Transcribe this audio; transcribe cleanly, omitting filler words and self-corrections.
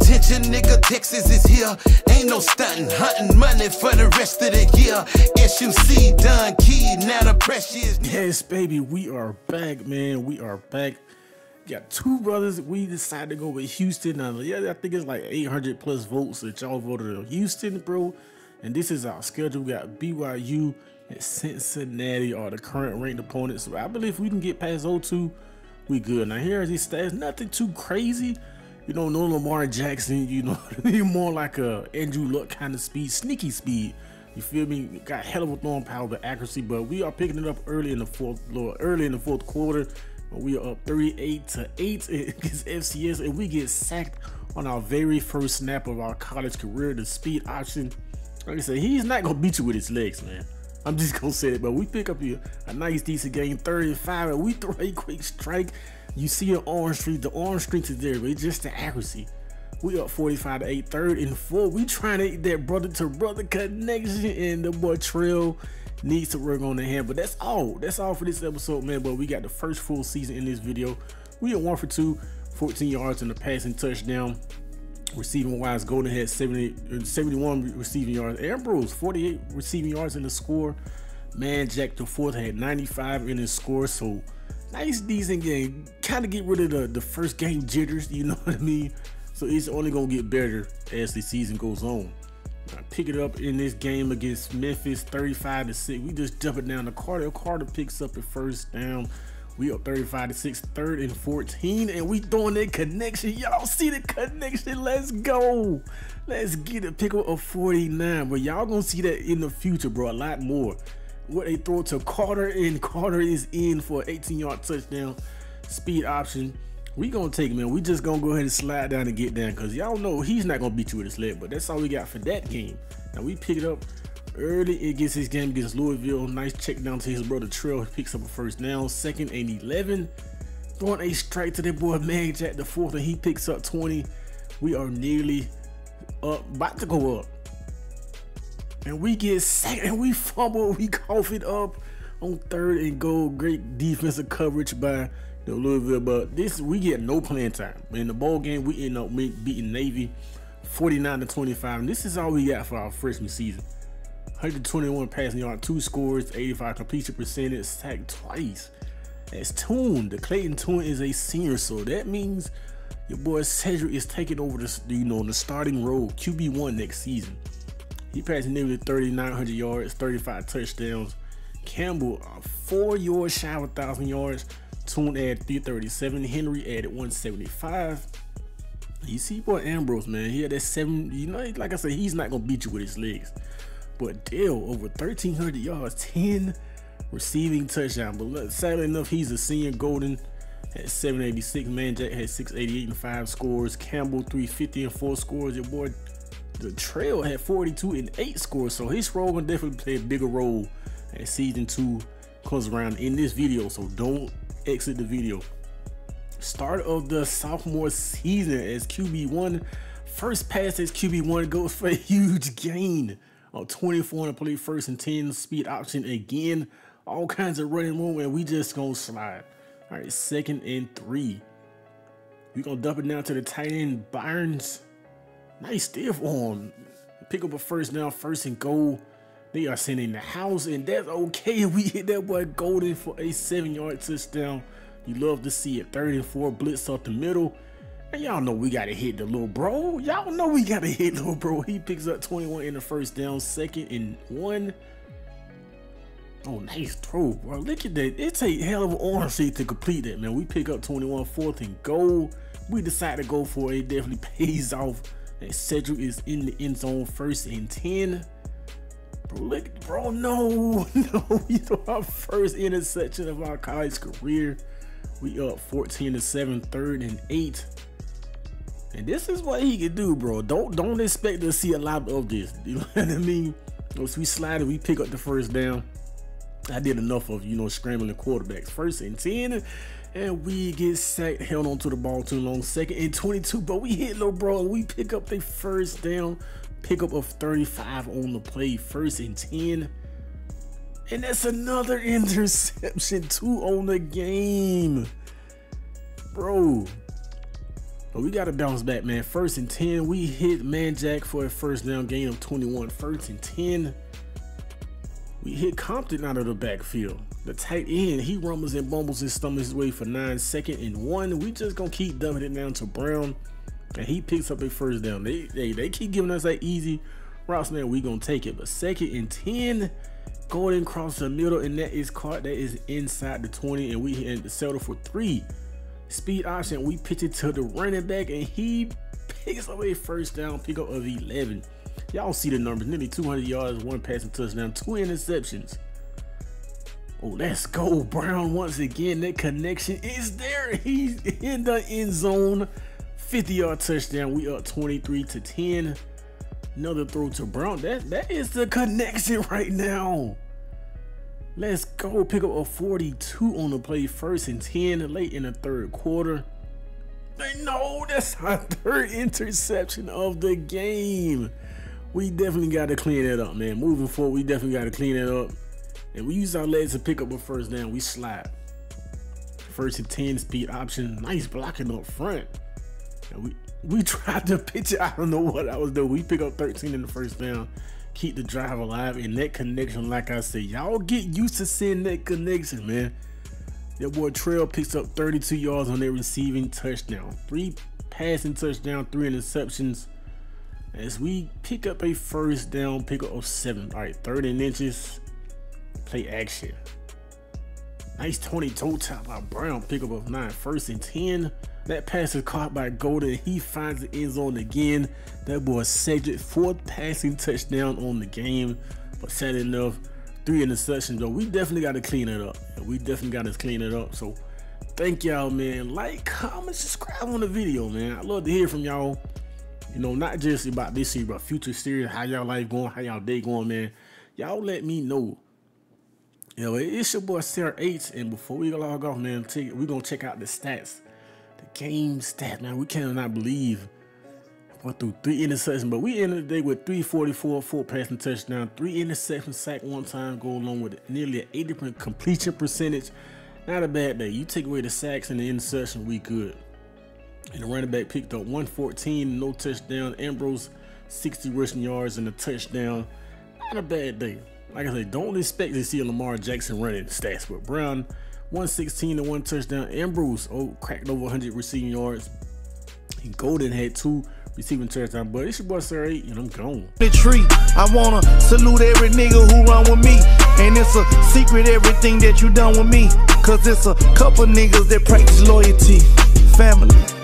attention, nigga, Texas is here. Ain't no stunting, hunting money for the rest of the year. SUC done key, now the pressure is. Yes, baby, we are back, man. We are back. Got two brothers. We decided to go with Houston. Now, yeah, I think it's like 800 plus votes that y'all voted on Houston, bro. And this is our schedule. We got BYU and Cincinnati are the current ranked opponents. So I believe if we can get past those two, we good. Now here are these stats. Nothing too crazy. You know, no Lamar Jackson, you know, more like a Andrew Luck kind of speed, sneaky speed. You feel me? Got hell of a throwing power, but accuracy. But we are picking it up early in the fourth quarter. We are up 38-8 against FCS, and we get sacked on our very first snap of our college career. The speed option, like I said, he's not gonna beat you with his legs, man. I'm just gonna say it, but we pick up here a nice decent game, 35, and we throw a quick strike. You see an orange streak. The orange streak is there, but it's just the accuracy. We up 45-8, 3rd and 4. We trying to eat that brother to brother connection, and the boy Trail needs to work on the hand. But that's all. That's all for this episode, man. But we got the first full season in this video. We at 1 for 2, 14 yards in the passing touchdown. Receiving wise, Golden had 71 receiving yards. Ambrose 48 receiving yards in the score. Man, Jack the Fourth had 95 in his score. So nice, decent game. Kind of get rid of the first game jitters, you know what I mean? So it's only gonna get better as the season goes on. I pick it up in this game against Memphis, 35-6. We just jump it down to Carter. Carter picks up the first down. We up 35-6, 3rd and 14, and we throwing that connection. Y'all see the connection? Let's go. Let's get a pick up of 49. But y'all gonna see that in the future, bro. A lot more. What they throw to Carter, and Carter is in for an 18-yard touchdown. Speed option. We gonna take it, man. We just gonna go ahead and slide down and get down, because y'all know he's not gonna beat you with his leg. But that's all we got for that game. Now we pick it up early against his game against Louisville. Nice check down to his brother Trail. He picks up a first down, 2nd and 11. Throwing a strike to that boy Mag Jack the Fourth, and he picks up 20. We are nearly up, about to go up, and we get sacked, and we fumble. We cough it up on 3rd and goal. Great defensive coverage by the Louisville, but this, we get no playing time. In the bowl game, we end up beating Navy 49-25. And this is all we got for our freshman season. 121 passing yard, 2 scores, 85 completion percentage, sacked twice. That's Toon. The Clayton Toon is a senior, so that means your boy Cedric is taking over the, you know, the starting role, QB1 next season. He passed nearly 3,900 yards, 35 touchdowns. Campbell, 4 yards shy of 1,000 yards. Toon added 337. Henry added 175. You see, boy Ambrose, man, he had that 7. You know, like I said, he's not gonna beat you with his legs. But Dale, over 1,300 yards, 10 receiving touchdown. But look, sadly enough, he's a senior. Golden at 786. Man, Jack had 688 and 5 scores. Campbell 350 and 4 scores. Your boy, the Trail, had 42 and 8 scores. So his role will definitely play a bigger role as season 2 comes around in this video. So don't exit the video. Start of the sophomore season as QB1. First pass as QB1 goes for a huge gain. 24 on the play, 1st and 10, speed option again. All kinds of running room, and we just gonna slide. All right, 2nd and 3. We're gonna dump it down to the tight end, Byron's. Nice stiff arm. Pick up a first down, 1st and goal. They are sending the house, and that's okay. We hit that boy Golden for a 7-yard touchdown. You love to see it. 3rd and 4, blitz up the middle. And y'all know we gotta hit the little bro. Y'all know we gotta hit little bro. He picks up 21 in the first down, 2nd and 1. Oh, nice throw, bro. Look at that. It's a hell of an orange seat to complete that, man. We pick up 21, 4th and goal. We decide to go for it. It definitely pays off. And Cedric is in the end zone, 1st and 10. Bro, look, bro, no. You know, our first interception of our college career. We up 14-7, 3rd and 8. And this is what he can do, bro. Don't expect to see a lot of this. You know what I mean? Once we slide it, we pick up the first down. I did enough of, you know, scrambling quarterbacks. 1st and 10, and we get sacked, held on to the ball too long. 2nd and 22, but we hit little bro. We pick up the first down, pick up of 35 on the play, 1st and 10. And that's another interception, 2 on the game, bro. But we got to bounce back, man. 1st and 10. We hit Manjack for a first down, gain of 21. 1st and 10. We hit Compton out of the backfield. The tight end, he rumbles and bumbles and stumbles his way for 9. 2nd and 1. We just going to keep dumping it down to Brown. And he picks up a first down. They keep giving us that easy routes, man. We going to take it. But 2nd and 10. Gordon cross the middle, and that is caught. That is inside the 20, and we settle for 3. Speed option, we pitch it to the running back, and he picks up a first down, pickup of 11. Y'all see the numbers, nearly 200 yards, 1 passing touchdown, 2 interceptions. Oh, let's go, Brown once again. That connection is there. He's in the end zone. 50-yard touchdown. We up 23-10. Another throw to Brown. That is the connection right now. Let's go. Pick up a 42 on the play. 1st and 10 late in the 3rd quarter. They know that's our 3rd interception of the game. We definitely got to clean that up, man. Moving forward, we definitely got to clean it up. And we use our legs to pick up a first down. We slide. 1st and 10 speed option. Nice blocking up front. And we tried to pitch it. I don't know what I was doing. We pick up 13 in the first down, keep the drive alive, and that connection, like I said, y'all get used to seeing that connection, man. That boy Trail picks up 32 yards on their receiving touchdown, 3 passing touchdown, 3 interceptions. As we pick up a first down, pick up 7. All right, 3rd and inches, play action. Nice 20 toe tap by Brown, pick up of 9. 1st and 10. That pass is caught by Golden. He finds the end zone again. That boy Cedric, 4th passing touchdown on the game. But sad enough, 3 interceptions though. We definitely got to clean it up. We definitely got to clean it up. So thank y'all, man. Like, comment, subscribe on the video, man. I love to hear from y'all. You know, not just about this series, but future series. How y'all life going? How y'all day going, man? Y'all let me know. You know, it's your boy Sarah H. And before we log off, man, we're gonna check out the stats. The game stat, man. We cannot believe we threw 3 interceptions, but we ended the day with 344, 4 passing touchdown, 3 interceptions, sack 1 time, go along with nearly an 80% completion percentage. Not a bad day. You take away the sacks and the interception, we good. And the running back picked up 114, no touchdown. Ambrose, 60 rushing yards and a touchdown. Not a bad day. Like I said, don't expect to see Lamar Jackson running stats with Brown. 116 to 1 touchdown. Ambrose, oh, cracked over 100 receiving yards. And Golden had 2 receiving touchdowns. But it's your boy Sarah 8, and I'm gone. The tree, I wanna salute every nigga who run with me. And it's a secret everything that you done with me. Cause it's a couple niggas that practice loyalty. Family.